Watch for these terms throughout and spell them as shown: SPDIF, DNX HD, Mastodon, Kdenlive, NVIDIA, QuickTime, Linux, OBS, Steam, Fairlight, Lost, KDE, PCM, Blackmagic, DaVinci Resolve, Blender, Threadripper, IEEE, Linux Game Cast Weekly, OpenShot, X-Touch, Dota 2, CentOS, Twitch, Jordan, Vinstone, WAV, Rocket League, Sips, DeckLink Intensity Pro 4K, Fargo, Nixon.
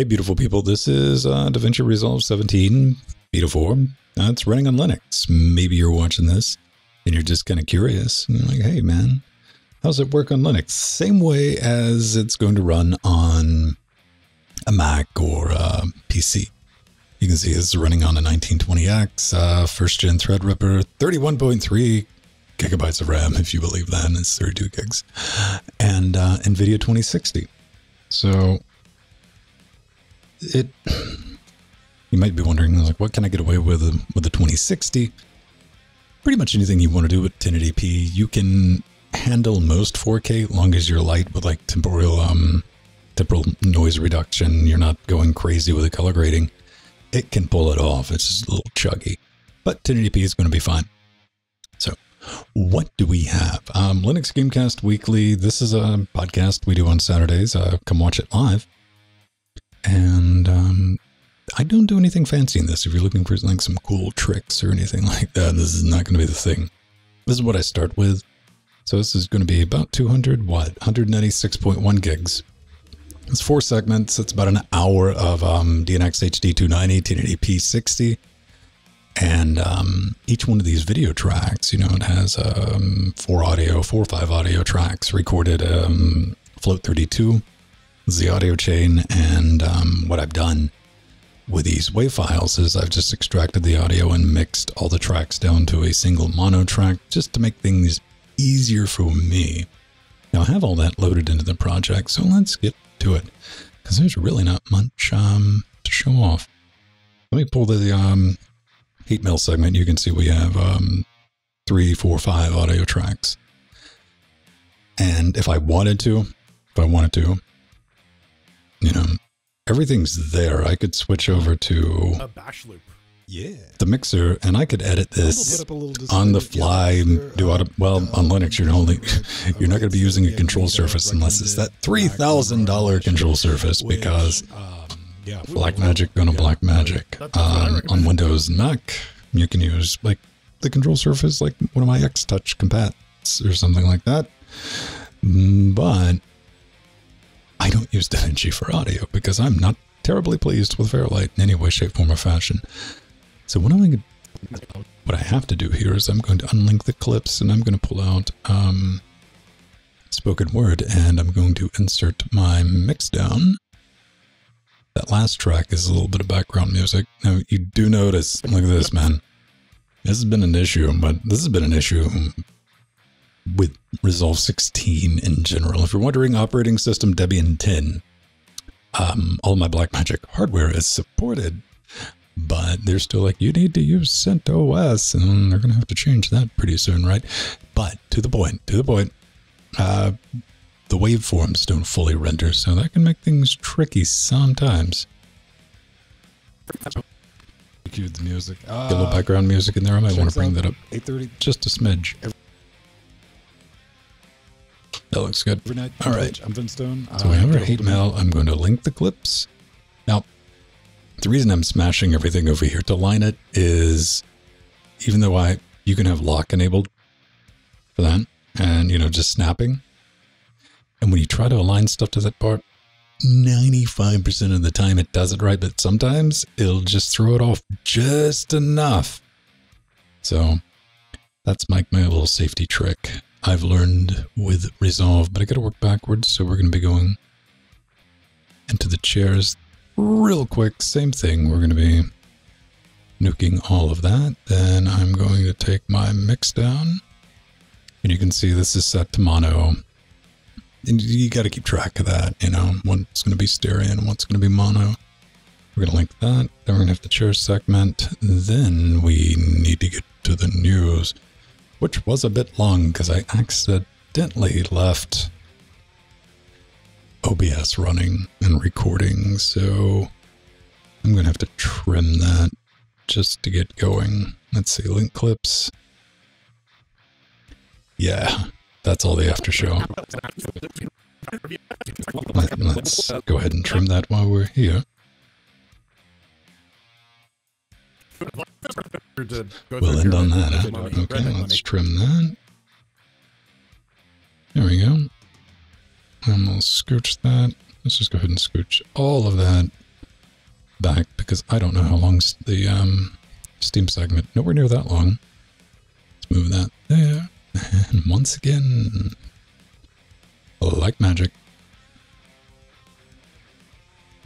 Hey, beautiful people, this is DaVinci Resolve 17, beta 4. It's running on Linux. Maybe you're watching this and you're just kind of curious. And you're like, hey, man, how's it work on Linux? Same way as it's going to run on a Mac or a PC. You can see it's running on a 1920X, first-gen Threadripper, 31.3 gigabytes of RAM, if you believe that, and it's 32 gigs, and NVIDIA 2060. So... you might be wondering, like, what can I get away with the 2060? Pretty much anything you want to do with 1080p, you can handle most 4K, long as you're light with like temporal noise reduction. You're not going crazy with the color grading. It can pull it off. It's just a little chuggy, but 1080p is going to be fine. So, what do we have? Linux Game Cast Weekly. This is a podcast we do on Saturdays. Come watch it live. And I don't do anything fancy in this. If you're looking for like some cool tricks or anything like that, this is not going to be the thing. This is what I start with. So this is going to be about 196.1 gigs. It's 4 segments. It's about an hour of DNX HD 290, 1080p 60. And each one of these video tracks, you know, it has 4 or 5 audio tracks recorded Float 32. The audio chain, and what I've done with these WAV files is I've just extracted the audio and mixed all the tracks down to a single mono track just to make things easier for me. Now I have all that loaded into the project, so let's get to it because there's really not much to show off. Let me pull the heat mail segment. You can see we have 3, 4, 5 audio tracks, and if I wanted to, you know, everything's there. I could switch over to a bash loop. Yeah, the mixer, and I could edit this on the fly. Do on Linux, you're not going to be using a control surface unless it's that $3,000 control surface, because Blackmagic going to Blackmagic. On Windows and Mac, you can use like the control surface, like one of my X-Touch compats or something like that. But I don't use DaVinci for audio because I'm not terribly pleased with Fairlight in any way, shape, form, or fashion. So what I have to do here is I'm going to unlink the clips and I'm going to pull out spoken word, and I'm going to insert my mix down. That last track is a little bit of background music. Now you do notice, look at this, man. This has been an issue, but this has been an issue with Resolve 16 in general. If you're wondering, operating system Debian 10. All my Blackmagic hardware is supported, but they're still like, you need to use CentOS, and they're going to have to change that pretty soon, right? But to the point, the waveforms don't fully render, so that can make things tricky sometimes. Cue the music. Get a little background music in there. I might want to bring that up 8:30. Just a smidge. That looks good. All right. I'm Vinstone. So we have our hate mail. I'm going to link the clips. Now, the reason I'm smashing everything over here to line it is, even though you can have lock enabled for that, and, you know, just snapping. And when you try to align stuff to that part, 95% of the time it does it right, but sometimes it'll just throw it off just enough. So that's my little safety trick I've learned with Resolve, but I gotta work backwards, so we're gonna be going into the chairs real quick. Same thing, we're gonna be nuking all of that. Then I'm going to take my mix down, and you can see this is set to mono, and you gotta keep track of that, you know, what's gonna be stereo and what's gonna be mono. We're gonna link that, then we're gonna have the chair segment, then we need to get to the news, which was a bit long because I accidentally left OBS running and recording. So I'm going to have to trim that just to get going. Let's see, link clips. Yeah, that's all the after show. Let's go ahead and trim that while we're here. We'll end on that, huh? Okay, let's trim that. There we go. And we'll scooch that. Let's just go ahead and scooch all of that back, because I don't know how long the Steam segment, nowhere near that long. Let's move that there. And once again, like magic.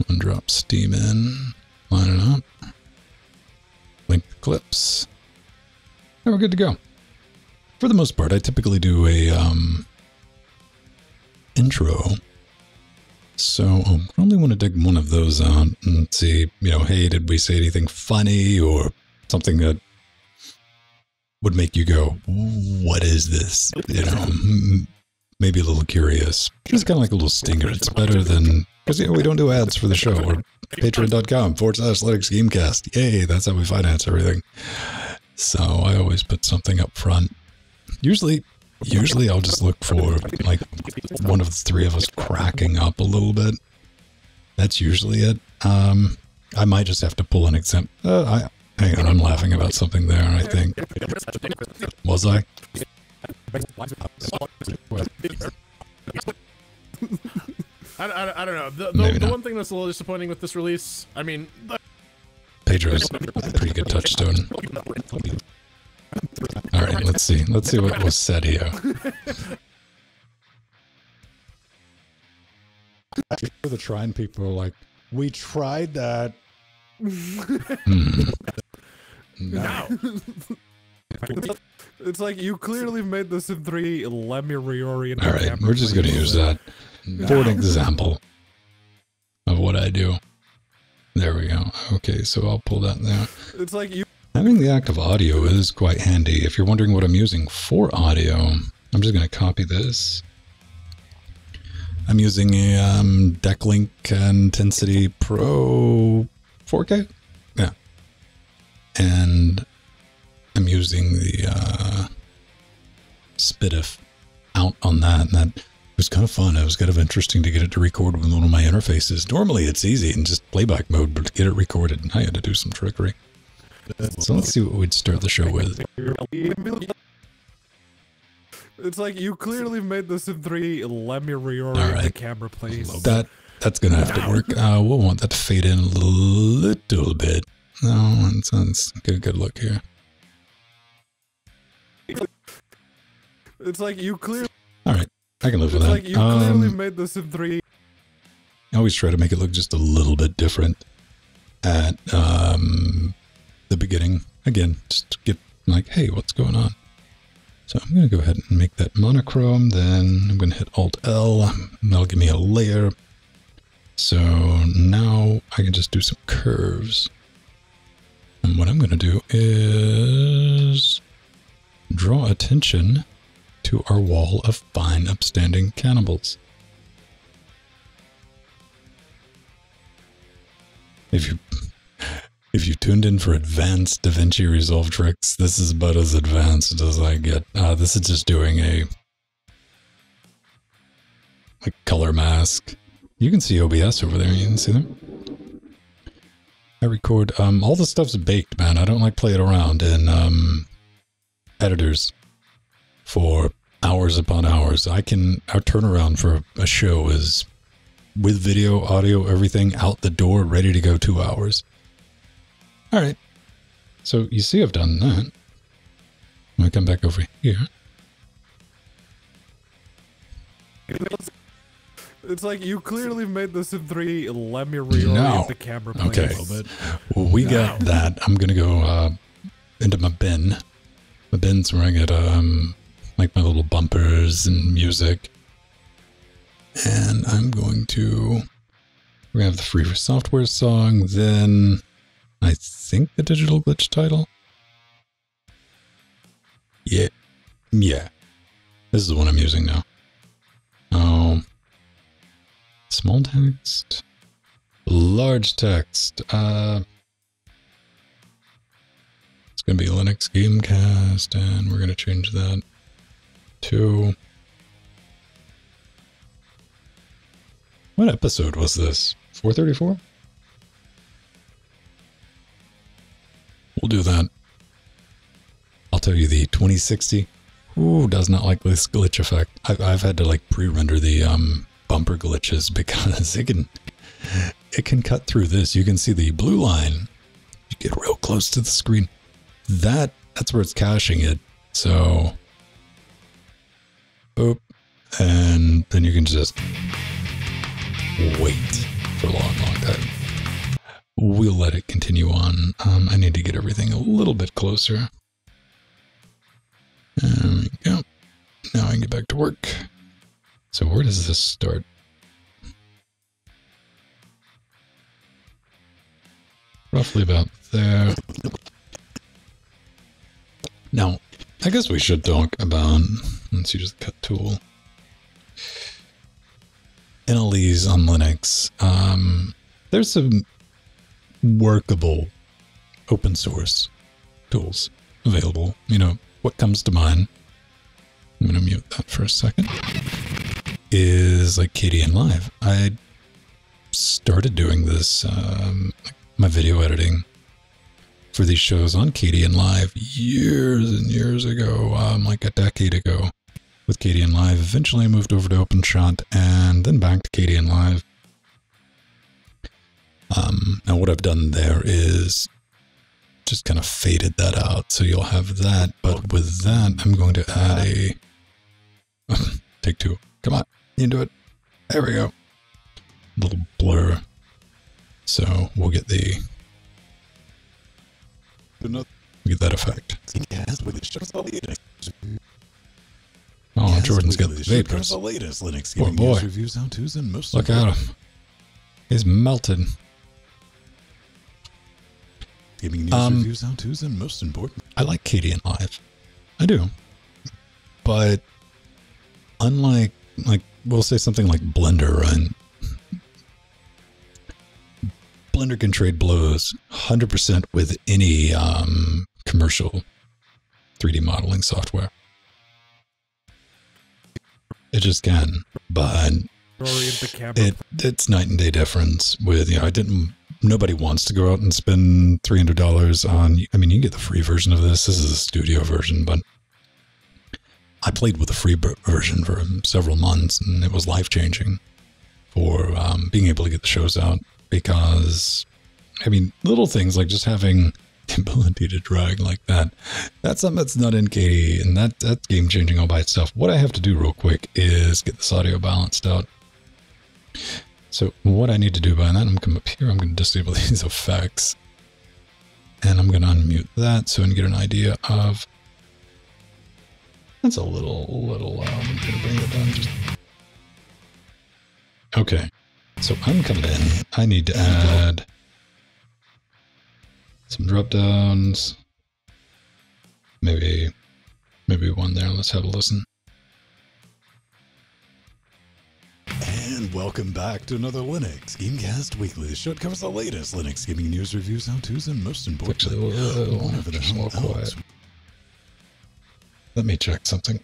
One drop Steam in, line it up, link the clips, and we're good to go. For the most part, I typically do a intro. So I only want to dig one of those out and see, you know, hey, did we say anything funny or something that would make you go, what is this? You know, maybe a little curious. It's kind of like a little stinger. It's better than, because, you know, we don't do ads for the show. We're patreon.com/LinuxGameCast. Yay, that's how we finance everything. So I always put something up front. Usually I'll just look for, like, one of the three of us cracking up a little bit. That's usually it. I might just have to pull an exempt. Hang on, I'm laughing about something there, I think. Was I? I don't know. The one thing that's a little disappointing with this release, I mean... Pedro's a pretty good touchstone. All right, let's see. Let's see what was said here. For the trying people are like, we tried that. No. It's like, you clearly made this in three. Let me reorient. All right, we're just going to use that for an example of what I do. There we go. Okay, so I'll pull that now. It's like you. Having the active audio is quite handy. If you're wondering what I'm using for audio, I'm just going to copy this. I'm using a DeckLink Intensity Pro 4K. Yeah. And I'm using the SPDIF out on that. And that was kind of fun. It was kind of interesting to get it to record with one of my interfaces. Normally it's easy in just playback mode, but to get it recorded, I had to do some trickery. So let's see what we'd start the show with. It's like, you clearly made this in three. Let me reorient the camera, please. That's gonna have to work. We'll want that to fade in a little bit. No, let's get a good look here. It's like, you clearly. All right, I can live with that. It's like, you clearly made this in three. I always try to make it look just a little bit different at the beginning. Again, just to get like, hey, what's going on? So I'm going to go ahead and make that monochrome. Then I'm going to hit Alt-L. That'll give me a layer. So now I can just do some curves. And what I'm going to do is draw attention to our wall of fine upstanding cannibals. If you tuned in for advanced DaVinci Resolve tricks, this is about as advanced as I get. This is just doing a color mask. You can see OBS over there. You can see them. I record. All the stuff's baked, man. I don't like playing around in editors for hours upon hours. Our turnaround for a show is with video, audio, everything out the door, ready to go 2 hours. All right, so you see I've done that. I'm going to come back over here. It's like, you clearly made this in three. Let me reorient the camera a little bit. Well, we got that. I'm going to go into my bin. My bin's where I get like my little bumpers and music. And I'm going to... We're going to have the free for software song, then... I think the digital glitch title. Yeah. This is the one I'm using now. Small text, large text. It's gonna be Linux Game Cast, and we're gonna change that to. What episode was this? 434. We'll do that. I'll tell you, the 2060. Ooh, does not like this glitch effect. I've had to like pre-render the bumper glitches because it can it can cut through this. You can see the blue line. You get real close to the screen. That's where it's caching it. So, boop. And then you can just wait for a long, long time. We'll let it continue on. I need to get everything a little bit closer. There we go. Now I can get back to work. So where does this start? Roughly about there. Now, I guess we should talk about, let's use the cut tool. NLEs on Linux. There's some workable open source tools available. You know, what comes to mind, I'm going to mute that for a second, is like Kdenlive. I started doing this, my video editing for these shows on Kdenlive years and years ago, like a decade ago with Kdenlive. Eventually I moved over to OpenShot and then back to Kdenlive. Now what I've done there is just kind of faded that out. So you'll have that, but with that, I'm going to add a take two. Come on, you can do it. There we go. Little blur. So we'll get the, we'll get that effect. Oh, Jordan's got the vapors. Poor boy. Look at him. He's melted. Giving news reviews on Tuesday, most important. I like Kdenlive. I do. But unlike, like, we'll say something like Blender, and Blender can trade blows 100% with any commercial 3D modeling software. It just can. But it's night and day difference with, you know, nobody wants to go out and spend $300 on, I mean, you can get the free version of this. This is the studio version, but I played with the free version for several months, and it was life-changing for being able to get the shows out, because, I mean, little things like just having the ability to drag like that, that's something that's not in KDE, and that's game-changing all by itself. What I have to do real quick is get this audio balanced out. So what I need to do by that, I'm going to come up here, I'm going to disable these effects, and I'm going to unmute that so I can get an idea of, that's a little loud, I'm going to bring it down just, okay, so I'm coming in, I need to add some drop downs, maybe one there, let's have a listen. And welcome back to another Linux Game Cast Weekly. This show covers the latest Linux gaming news, reviews, how-tos, and most importantly, whatever the hell else. Let me check something.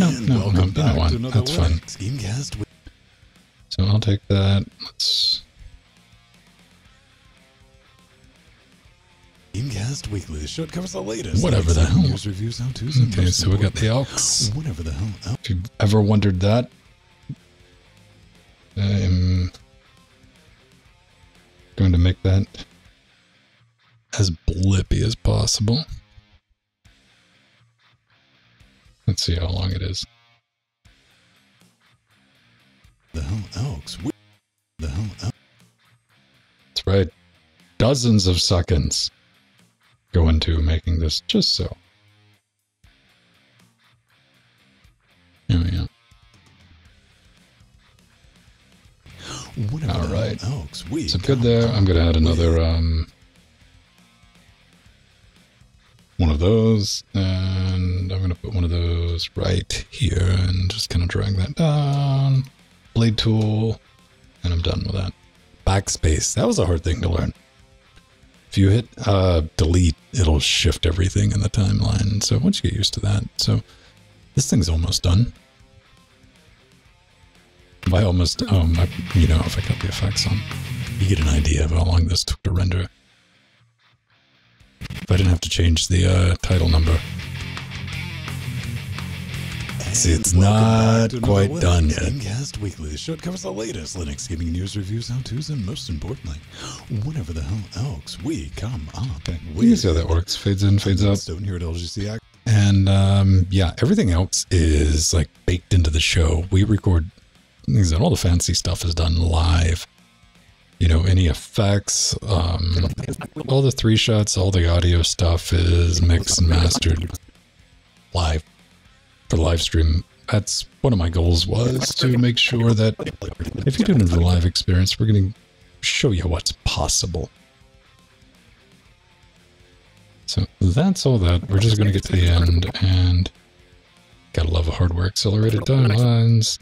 No, that's fine. So I'll take that. Let's. Gamecast Weekly. The show covers the latest. Whatever the hell. Reviews, how-tos, okay, so we got the Elks. Whatever the hell. If you've ever wondered that, I'm going to make that as blippy as possible. Let's see how long it is. The hell Elks. The hell Elks. That's right. Dozens of seconds go into making this just so. Here we go. All right. So good there. I'm going to add another one of those, and I'm going to put one of those right here and just kind of drag that down. Blade tool, and I'm done with that. Backspace. That was a hard thing to learn. If you hit delete, it'll shift everything in the timeline. So once you get used to that, so this thing's almost done. By almost, you know, if I cut the effects on, you get an idea of how long this took to render. If I didn't have to change the title number. It's not quite done yet. Linux Game Cast Weekly. This show covers the latest Linux gaming news, reviews, how-tos, and most importantly, whatever the hell else we come up with. You see how that works. Fades in, fades out. Stone here at LGC. And yeah, everything else is like baked into the show. We record things, and all the fancy stuff is done live. You know, any effects, all the three shots, all the audio stuff is mixed and mastered live for the live stream. That's one of my goals, was to make sure that if you tune into the live experience, we're going to show you what's possible. So that's all that. We're just going to get to the end, and gotta love hardware accelerated timelines.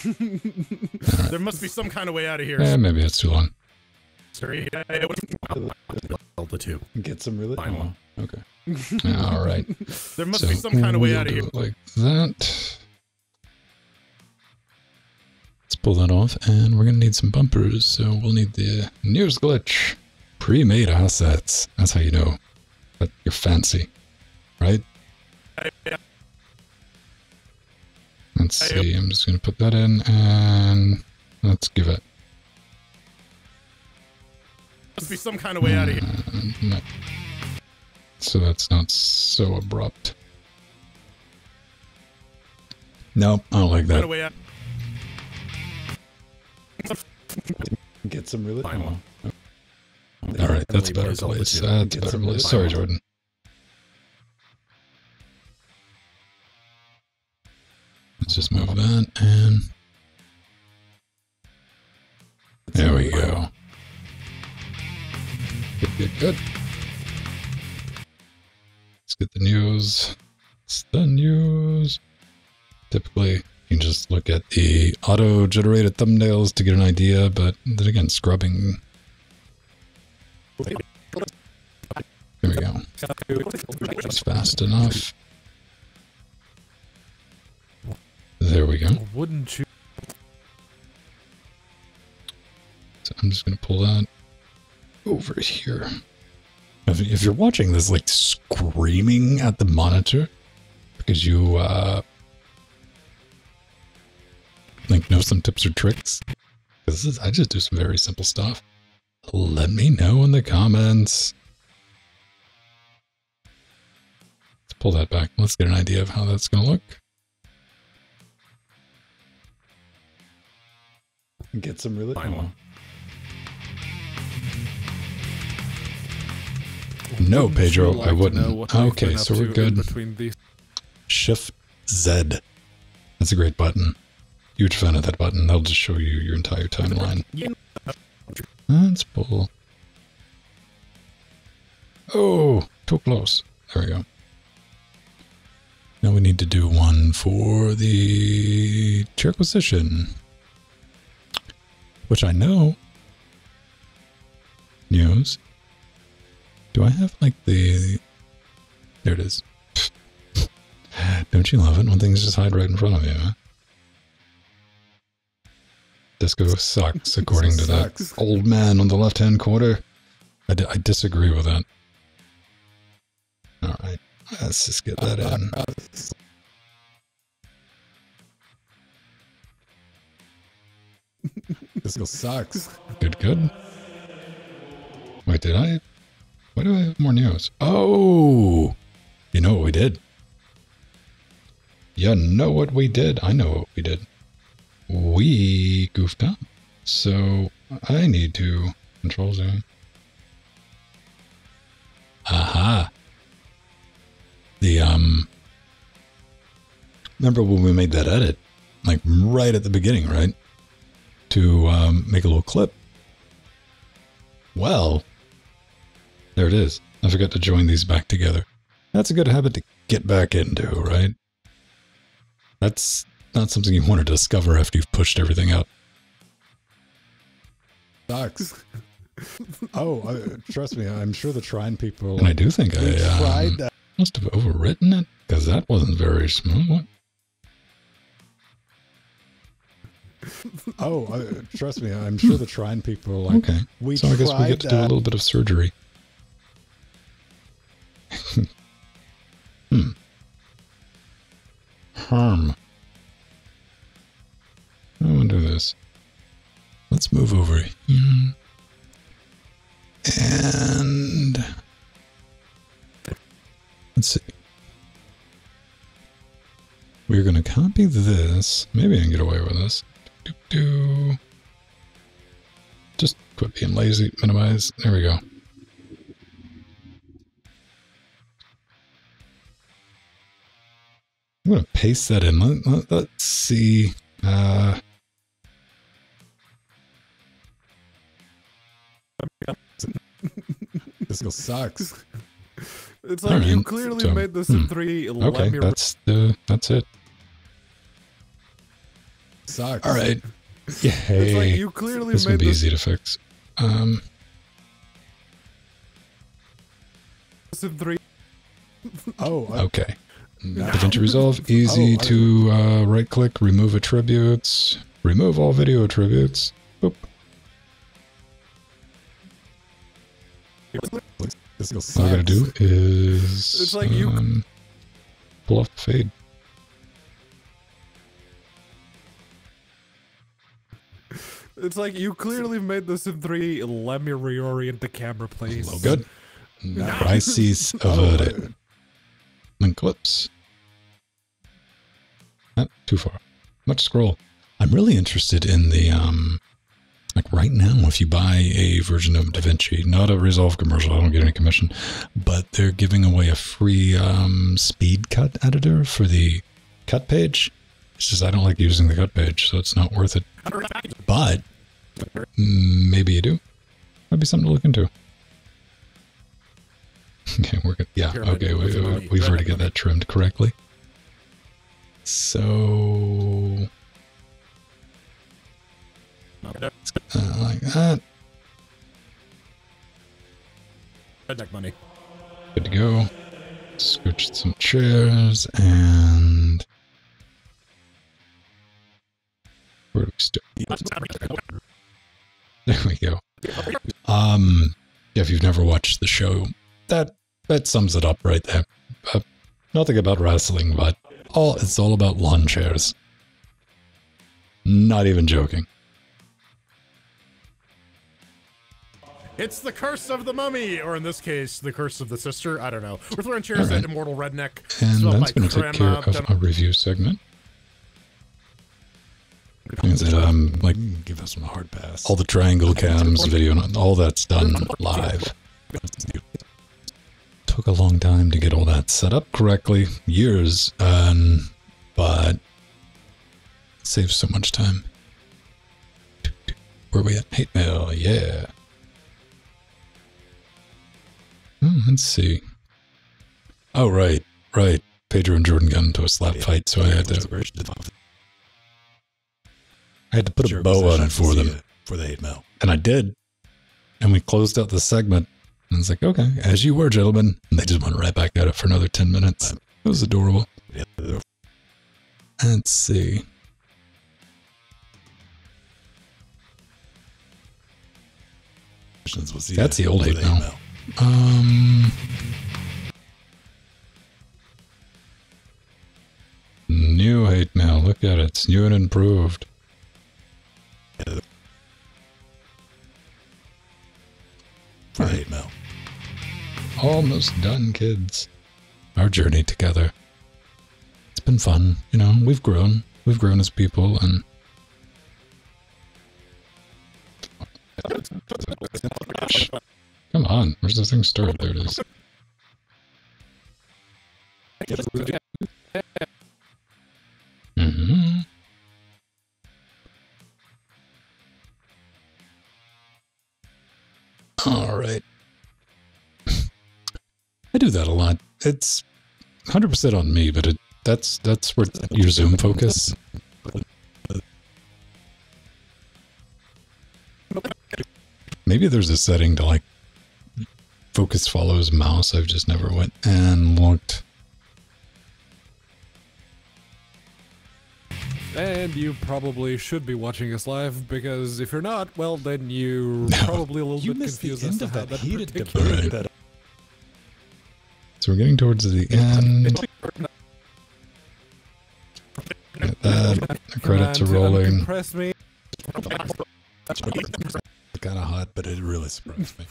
There must be some kind of way out of here. Yeah, maybe it's too long. Sorry, Delta 2. Get some really. Oh, okay. All right. There must be some kind of way out of here. Like that. Let's pull that off, and we're gonna need some bumpers. So we'll need the news glitch, pre-made assets. That's how you know that you're fancy, right? Let's see, I'm just going to put that in, and let's give it. Must be some kind of way out of here. No. So that's not so abrupt. Nope, I don't like that. Get some really. Oh. All right, that's a better place. That's a better place. Sorry, Jordan. Let's just move that, and there we go. Good. Let's get the news. It's the news. Typically, you can just look at the auto-generated thumbnails to get an idea, but then again, scrubbing. There we go. That's fast enough. There we go. Wouldn't you? So I'm just going to pull that over here. If you're watching this, like, screaming at the monitor because you, like, know some tips or tricks, because I just do some very simple stuff, let me know in the comments. Let's pull that back. Let's get an idea of how that's going to look. Get some really. No, Pedro, I wouldn't. Okay, so we're good. Shift Z. That's a great button. Huge fan of that button. That'll just show you your entire timeline. That's cool. Oh, too close. There we go. Now we need to do one for the requisition, which I know. News. Do I have, like, the... There it is. Don't you love it when things just hide right in front of you, huh? Disco sucks, according to that old man on the left-hand corner. I disagree with that. All right. Let's just get that in. This girl sucks. Good, good. Wait, did I? Why do I have more news? Oh! You know what we did. You know what we did. I know what we did. We goofed up. So, I need to control zoom. Aha! The, remember when we made that edit? Like, right at the beginning, right? To make a little clip. Well, there it is. I forgot to join these back together. That's a good habit to get back into, right? That's not something you want to discover after you've pushed everything up. Sucks. Oh, trust me, I'm sure the Trine people... And I do think I tried that. Must have overwritten it, because that wasn't very smooth. Oh, trust me, I'm sure the Trine people are like, okay. So I guess we get to do a little bit of surgery. Harm. I wonder this. Let's move over here. And let's see. We're going to copy this. Maybe I can get away with this. Just quit being lazy. Minimize. There we go. I'm going to paste that in. Let's see. This still sucks. It's like, I mean, you clearly made this in 3.11. Okay, that's it. Sucks. All right. Yeah. It's like you clearly made this easy to fix. In 3. Oh. Okay. No. DaVinci Resolve, easy to right-click, remove attributes, remove all video attributes. Boop. All I gotta do is it's like you pull off the fade. It's like you clearly made this in 3. Let me reorient the camera, please. Hello, good. No. Crises averted. Link clips. Not too far. Much scroll. I'm really interested in the like right now, if you buy a version of DaVinci, not a Resolve commercial, I don't get any commission, but they're giving away a free speed cut editor for the cut page. It's just I don't like using the cut page, so it's not worth it. But maybe you do. That'd be something to look into. Okay, we're good. Yeah, okay, we've already got that trimmed correctly. So... like that. Deck money. Good to go. Scooched some chairs and. Where do we start? There we go. Yeah, if you've never watched the show, that sums it up right there. Nothing about wrestling, but it's all about lawn chairs. Not even joking. It's the curse of the mummy, or in this case, the curse of the sister. I don't know. We're throwing chairs at immortal redneck. And that's going to take care of a review segment. Means that like give us some hard pass. All the triangle cams, video, and all that's done live. Took a long time to get all that set up correctly, years, but saves so much time. Where are we at? Hate mail, yeah. Let's see. Oh, right. Pedro and Jordan got into a slap fight, so I had to put a bow on it for them. For the hate mail. And I did. And we closed out the segment. And it's like, okay, as you were, gentlemen. And they just went right back at it for another 10 minutes. It was adorable. Let's see. That's the old hate mail. New hate mail. Look at it. It's new and improved. For hate mail. Almost done, kids. Our journey together. It's been fun. You know, we've grown. We've grown as people, and. Come on, where's this thing started? There it is. All right. I do that a lot. It's 100% on me, but that's where your Zoom focus. Maybe there's a setting to like focus follows mouse. I've just never went and looked. And you probably should be watching us live, because if you're not, well, then you're probably a little bit confused as to how that particular... So we're getting towards the end. Get that. The credits are rolling. It's kind of hot, but it really surprised me.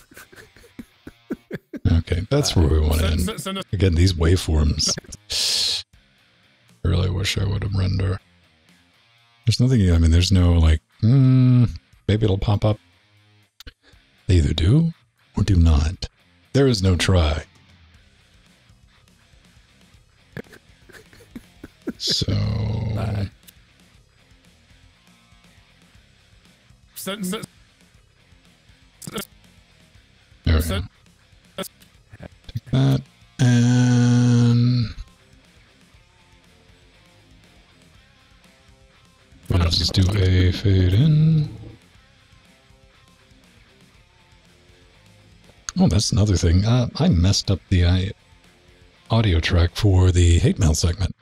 Okay, that's where we want to end. Again, these waveforms. I really wish I would have rendered. There's nothing, I mean, there's no like, maybe it'll pop up. They either do or do not. There is no try. So... Bye. There we go. Take that, and... let's just do a fade in. Oh, that's another thing. I messed up the audio track for the hate mail segment.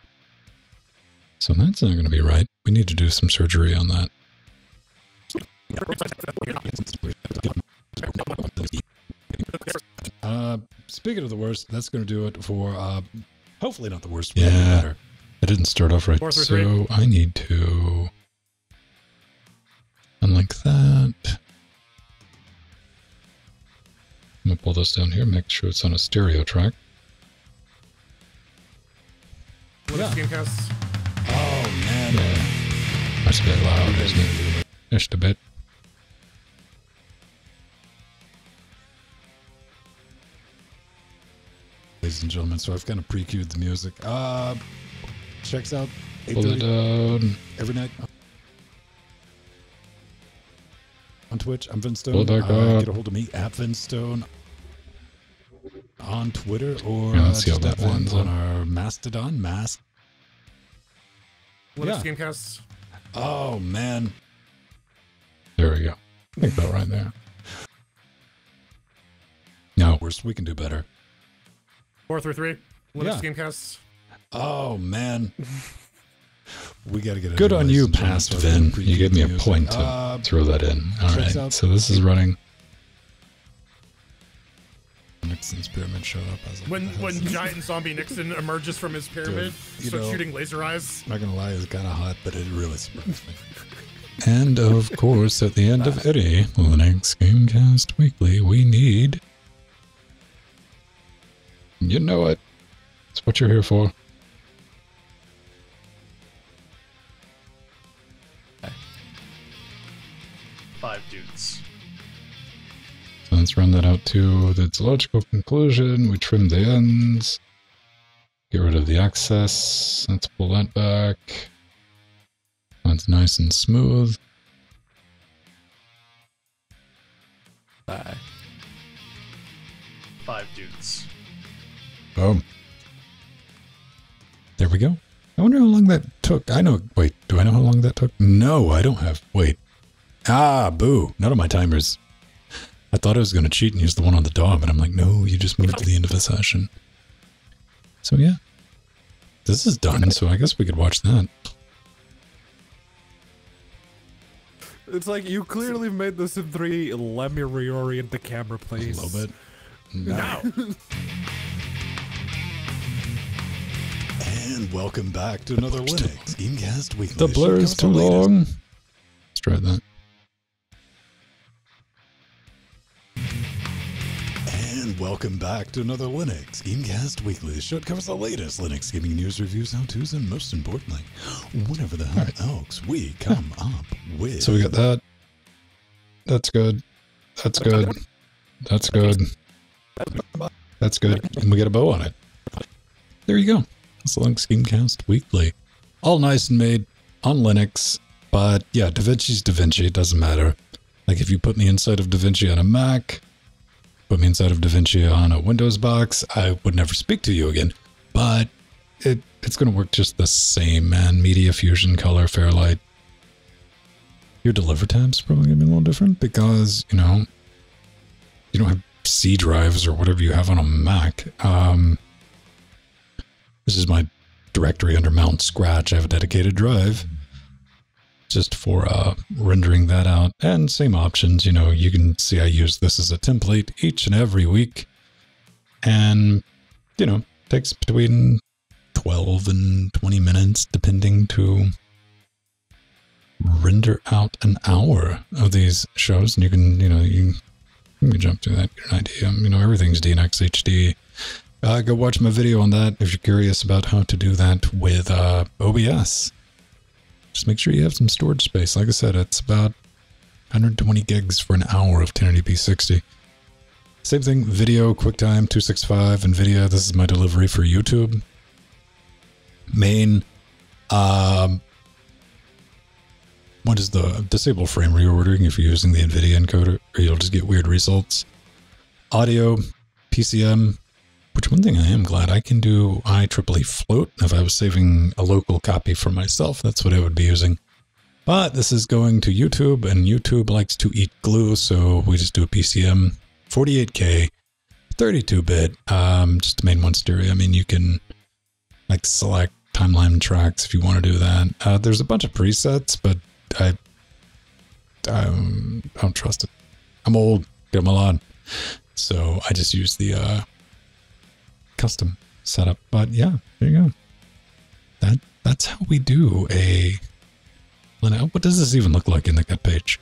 So that's not going to be right. We need to do some surgery on that. Speaking of the worst, that's going to do it for, hopefully not the worst. Yeah, I didn't start off right, so I need to unlike that. I'm going to pull this down here, make sure it's on a stereo track. Linux Game Cast. Oh, man. Yeah. That's a bit loud, isn't it? Just a bit. Ladies and gentlemen, so I've kind of pre-cued the music. Checks out. Pull it down. Every night. On Twitch, I'm Vinstone. Get a hold of me at Vinstone. On Twitter or just that one's on our Mastodon. Linux Gamecasts. Oh, man. There we go. I think about right there. No. Worst, we can do better. 433. Linux Gamecasts. Oh, man. We got to get it. Good on you, past Vin. You gave me a point to throw that in. All right. Out. So this is running. Nixon's pyramid showed up. Like, when giant zombie Nixon emerges from his pyramid, starts shooting laser eyes. I'm not gonna lie, it's kind of hot, but it really surprised me. And of course, at the end of any Linux Gamecast Weekly, we need. You know it. It's what you're here for. Five dudes. So let's run that out to its logical conclusion. We trim the ends. Get rid of the excess. Let's pull that back. That's nice and smooth. Bye. Five dudes. Boom. There we go. I wonder how long that took. I know. Wait, do I know how long that took? No, I don't have. Wait. Ah, boo. None of my timers. I thought I was going to cheat and use the one on the dog, but I'm like, no, you just move it to the end of the session. So, yeah. This is done, so I guess we could watch that. It's like, you clearly made this in three. Let me reorient the camera, please. A little bit. No. And welcome back to another Linux Gamecast Weekly. The blur is too long. Let's try that. And welcome back to another Linux Gamecast Weekly. This show covers the latest Linux gaming news, reviews, how-tos, and most importantly, whatever the hell else we come up with. So we got that. That's good. That's good. That's good. That's good. And we got a bow on it. There you go. That's the Linux Gamecast Weekly. All nice and made on Linux. But yeah, DaVinci's DaVinci. It doesn't matter. Like if you put me inside of DaVinci on a Mac, put me inside of DaVinci on a Windows box, I would never speak to you again. But it's going to work just the same, man. Media, Fusion, Color, Fairlight. Your deliver tab's probably going to be a little different because, you know, you don't have C drives or whatever you have on a Mac. This is my directory under Mount Scratch. I have a dedicated drive. Just for rendering that out. And same options, you know, you can see I use this as a template each and every week. And you know, takes between 12 and 20 minutes, depending, to render out an hour of these shows. And you can, you can jump through that, get an idea. You know, everything's DNX HD. Go watch my video on that if you're curious about how to do that with OBS. Just make sure you have some storage space. Like I said, it's about 120 gigs for an hour of 1080p 60. Same thing, video, QuickTime, 265, NVIDIA. This is my delivery for YouTube. Main, what is the disable frame reordering if you're using the NVIDIA encoder, or you'll just get weird results. Audio, PCM, which one thing I am glad I can do IEEE float. If I was saving a local copy for myself, that's what I would be using. But this is going to YouTube, and YouTube likes to eat glue, so we just do a PCM, 48K, 32-bit, just the main one stereo. I mean, you can like select timeline tracks if you want to do that. There's a bunch of presets, but I don't trust it. I'm old, get them a lot. So I just use the custom setup. But yeah, there you go. That's how we do a... What does this even look like in the cut page?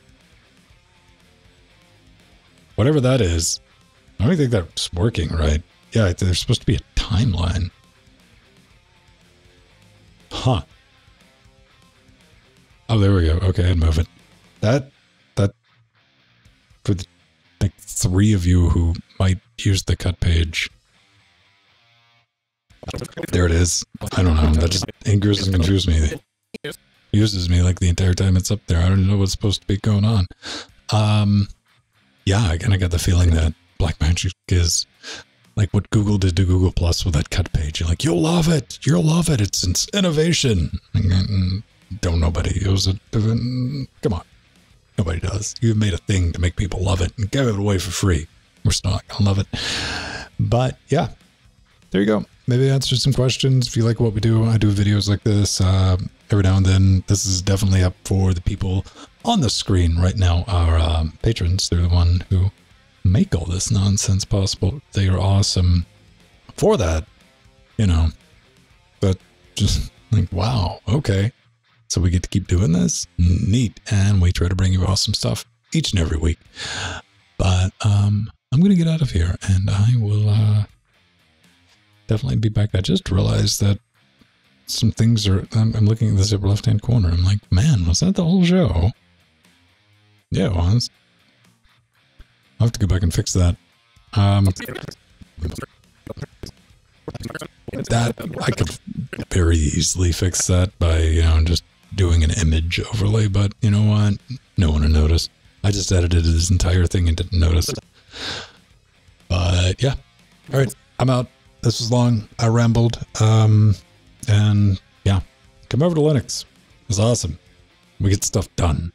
Whatever that is, I don't think that's working right. Yeah, there's supposed to be a timeline. Huh. Oh, there we go. Okay, and move it. That, for the like, 3 of you who might use the cut page. There it is. I don't know. That just angers and confuses me. Uses me like the entire time it's up there. I don't know what's supposed to be going on. Yeah, I kind of got the feeling that Blackmagic is like what Google did to Google Plus with that cut page. You're like, you'll love it. You'll love it. It's innovation. And don't nobody use it. Come on. Nobody does. You've made a thing to make people love it and give it away for free. We're still not going to love it. But yeah, there you go. Maybe answer some questions. If you like what we do, I do videos like this every now and then. This is definitely up for the people on the screen right now, our patrons. They're the one who make all this nonsense possible. They are awesome for that, But just like, wow, okay. So we get to keep doing this? Neat. And we try to bring you awesome stuff each and every week. But I'm going to get out of here, and I will... definitely be back. I just realized that some things are... I'm looking at this upper left-hand corner. I'm like, man, was that the whole show? Yeah, it was. I'll have to go back and fix that. I could very easily fix that by, just doing an image overlay, but you know what? No one will notice. I just edited this entire thing and didn't notice. But, yeah. All right, I'm out. This was long. I rambled. And yeah, come over to Linux. It was awesome. We get stuff done.